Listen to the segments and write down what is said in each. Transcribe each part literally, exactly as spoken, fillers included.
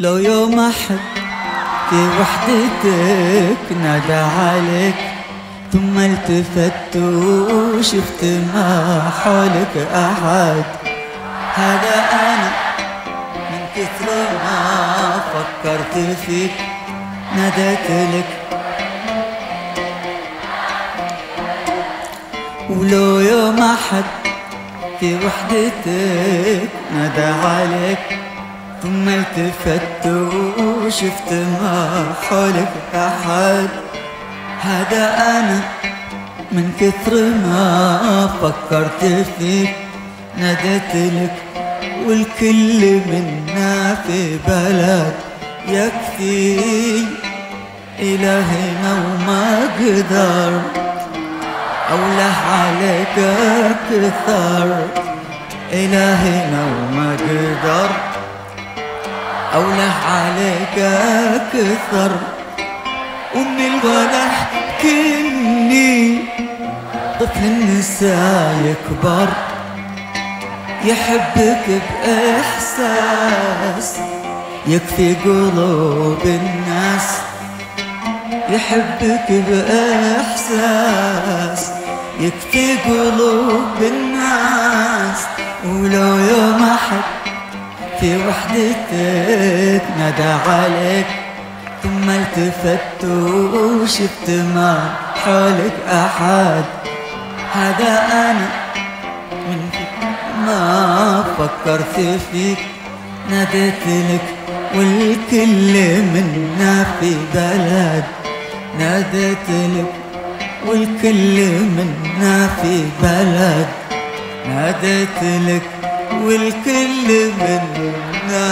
لو يوم أحد في وحدتك نادى عليك ثم التفت وشفت ما حولك أحد، هذا أنا من كثر ما فكرت فيك ناديت لك. ولو يوم أحد في وحدتك نادى عليك ثم التفت وشفت ما حولك أحد، هذا أنا من كثر ما فكرت فيك ناديت لك. والكل منا في بلد يكفي إلهنا وما قدر أوله عليك أكثر، إلهنا وما قدر أوله عليك أكثر. ومن الولاح كني طفل النساء يكبر يحبك بإحساس يكفي قلوب الناس، يحبك بإحساس يكفي قلوب الناس. ولو يوم أحد في وحدتك نادى عليك ثم التفت وشفت ما حولك أحد، هذا أنا من ما فكرت فيك ناديت لك. والكل منا في بلد ناديت لك، والكل منا في بلد ناديت لك، والكل منا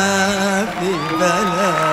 في بلد.